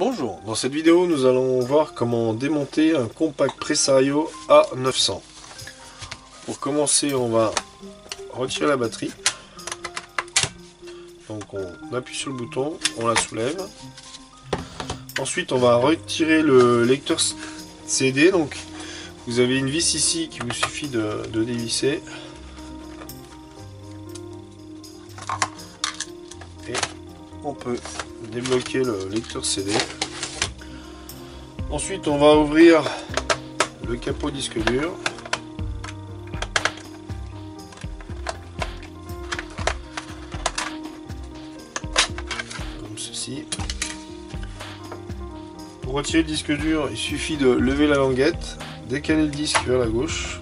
Bonjour, dans cette vidéo nous allons voir comment démonter un Compaq Presario A900. Pour commencer, on va retirer la batterie. Donc on appuie sur le bouton, on la soulève. Ensuite on va retirer le lecteur CD. Donc vous avez une vis ici qui vous suffit de dévisser. Et on peut débloquer le lecteur CD. Ensuite on va ouvrir le capot disque dur. Comme ceci. Pour retirer le disque dur, il suffit de lever la languette, décaler le disque vers la gauche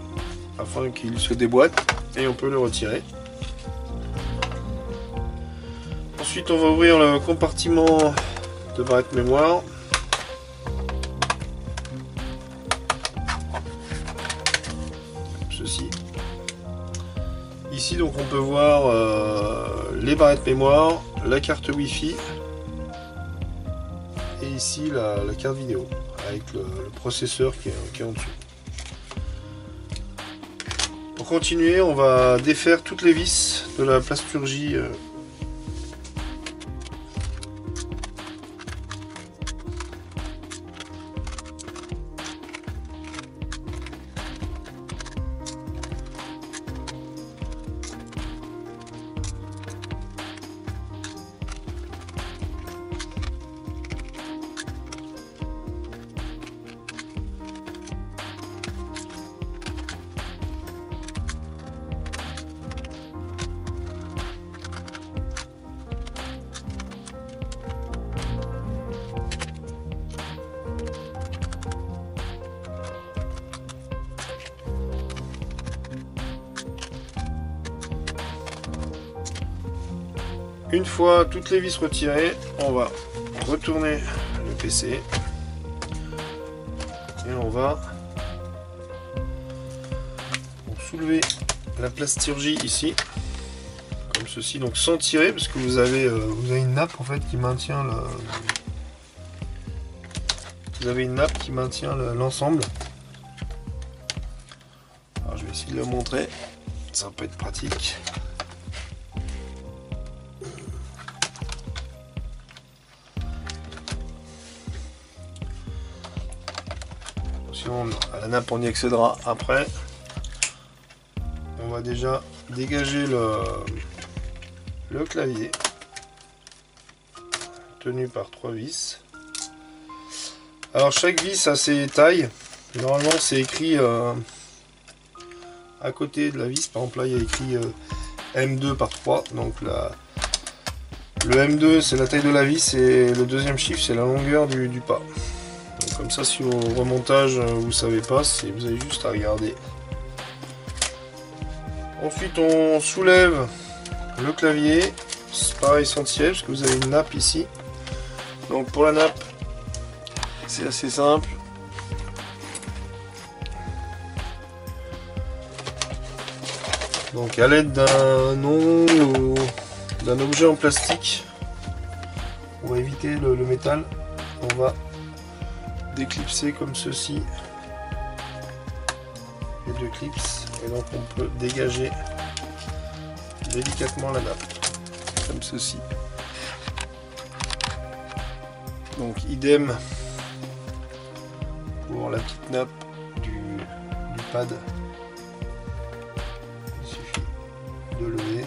afin qu'il se déboîte et on peut le retirer. Ensuite, on va ouvrir le compartiment de barrette mémoire. Comme ceci. Ici, donc, on peut voir les barrettes mémoire, la carte Wi-Fi et ici la carte vidéo avec le processeur qui est en dessous. Pour continuer, on va défaire toutes les vis de la plasturgie. Une fois toutes les vis retirées, on va retourner le PC et on va soulever la plasturgie ici, comme ceci, donc sans tirer, parce que vous avez une nappe en fait qui maintient l'ensemble. Alors je vais essayer de le montrer, ça peut être pratique. À la nappe on y accédera après. On va déjà dégager le clavier tenu par 3 vis. Alors chaque vis a ses tailles, normalement c'est écrit à côté de la vis. Par exemple là il y a écrit M2 par 3, donc le M2 c'est la taille de la vis et le deuxième chiffre c'est la longueur du pas. Comme ça, si au remontage vous savez pas, vous avez juste à regarder. Ensuite, on soulève le clavier. C'est pareil sans tirer, parce que vous avez une nappe ici. Donc pour la nappe, c'est assez simple. Donc à l'aide d'un ongle ou d'un objet en plastique, pour éviter le métal, on va déclipser comme ceci les deux clips et donc on peut dégager délicatement la nappe comme ceci. Donc idem pour la petite nappe du pad, il suffit de lever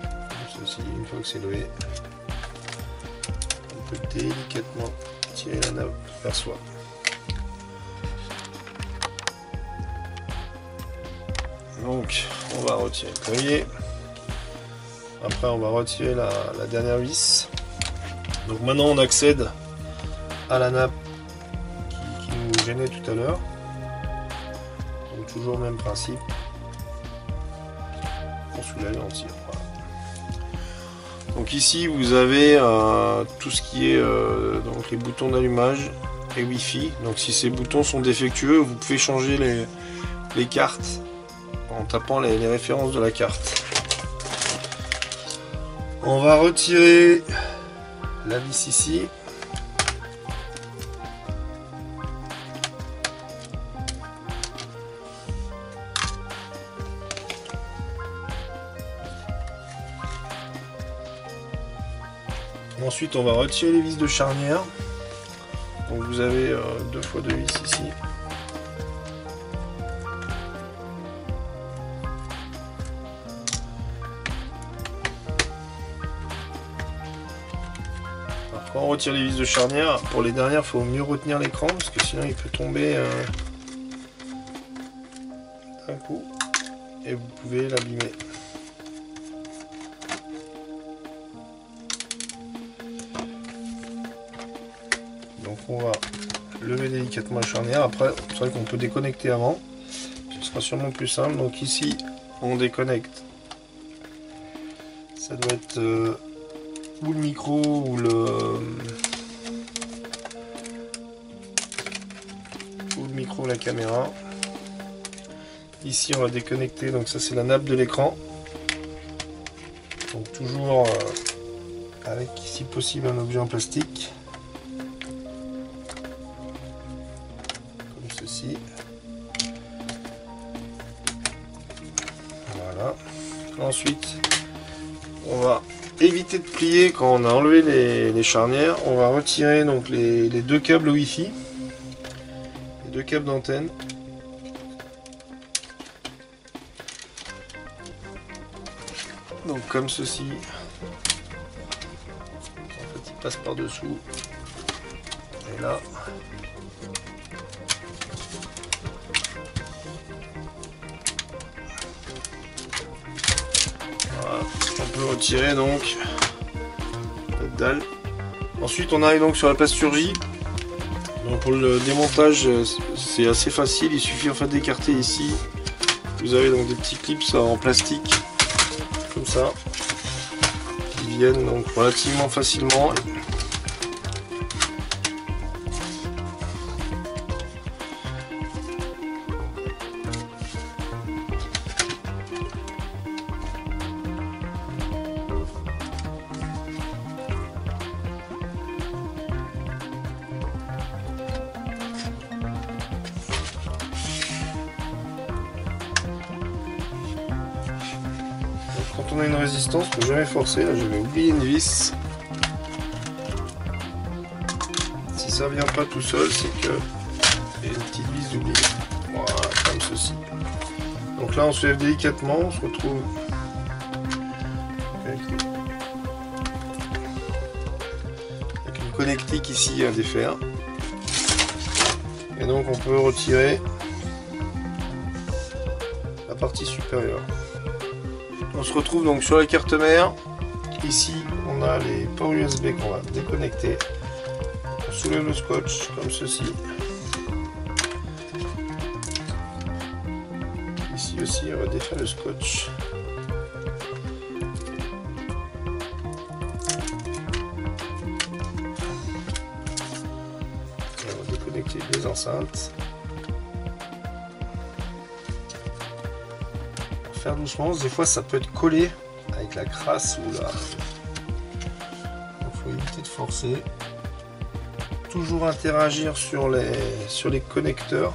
comme ceci. Une fois que c'est levé, délicatement tirer la nappe vers soi. Donc on va retirer le clavier, après on va retirer la dernière vis. Donc maintenant on accède à la nappe qui nous gênait tout à l'heure. Donc toujours le même principe, on soulève et on tire. Donc ici vous avez tout ce qui est donc les boutons d'allumage et Wi-Fi. Donc si ces boutons sont défectueux, vous pouvez changer les cartes en tapant les références de la carte. On va retirer la vis ici. Ensuite on va retirer les vis de charnière. Donc vous avez 2 fois 2 vis ici. Quand on retire les vis de charnière, pour les dernières, il faut mieux retenir l'écran parce que sinon il peut tomber d'un coup et vous pouvez l'abîmer. Donc on va lever délicatement la charnière. Après, c'est vrai qu'on peut déconnecter avant, ce sera sûrement plus simple. Donc ici, on déconnecte. Ça doit être ou le micro ou le micro ou la caméra. Ici on va déconnecter, donc ça c'est la nappe de l'écran, donc toujours avec si possible un objet en plastique comme ceci. Voilà. Ensuite on va éviter de plier quand on a enlevé les charnières. On va retirer donc les 2 câbles Wi-Fi, les 2 câbles d'antenne. Donc comme ceci. En fait, il passe par dessous. Et là. Retirer donc cette dalle. Ensuite on arrive donc sur la plasturgie. Donc pour le démontage c'est assez facile, il suffit en fait d'écarter ici. Vous avez donc des petits clips en plastique comme ça qui viennent donc relativement facilement. Quand on a une résistance, il ne faut jamais forcer. Là, j'avais oublié une vis. Si ça ne vient pas tout seul, c'est que il y a une petite vis oubliée. Voilà, comme ceci. Donc là, on se lève délicatement, on se retrouve avec une connectique ici à défaire. Et donc, on peut retirer la partie supérieure. On se retrouve donc sur la carte mère. Ici on a les ports USB qu'on va déconnecter. On soulève le scotch comme ceci. Ici aussi on va défaire le scotch. Et on va déconnecter les enceintes. Faire doucement, des fois ça peut être collé avec la crasse ou la... Il faut éviter de forcer. Toujours interagir sur les connecteurs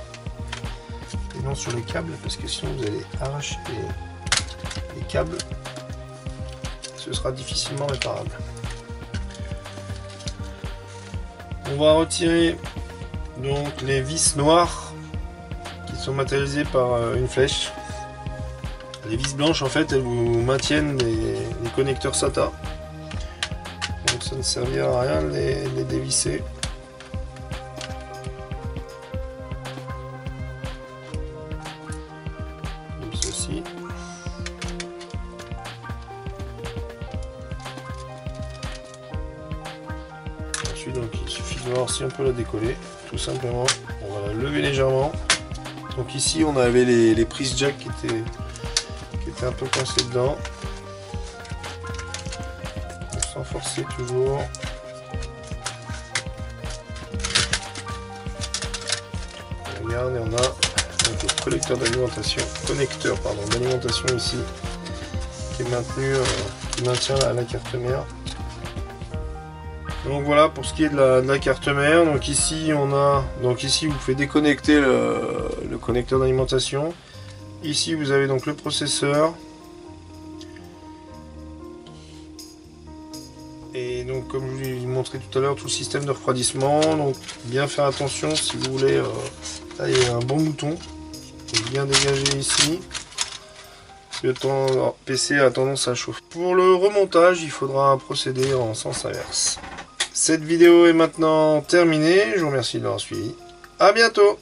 et non sur les câbles, parce que sinon vous allez arracher les câbles. Ce sera difficilement réparable. On va retirer donc les vis noires qui sont matérialisées par une flèche. Les vis blanches en fait elles vous maintiennent les connecteurs SATA, donc ça ne servira à rien de les dévisser. Comme ceci. Ensuite donc il suffit de voir si on peut la décoller, tout simplement. On va la lever légèrement. Donc ici on avait les prises jack qui étaient un peu coincé dedans, sans forcer toujours. On regarde et on a donc le collecteur d'alimentation, connecteur pardon d'alimentation ici, qui est maintenu, qui maintient la carte mère. Donc voilà pour ce qui est de la carte mère. Donc ici on a, vous pouvez déconnecter le connecteur d'alimentation. Ici vous avez donc le processeur. Et donc comme je vous l'ai montré tout à l'heure, tout le système de refroidissement. Donc bien faire attention si vous voulez tailler un bon bouton. Bien dégager ici. Alors, PC a tendance à chauffer. Pour le remontage, il faudra procéder en sens inverse. Cette vidéo est maintenant terminée. Je vous remercie de l'avoir suivi. À bientôt!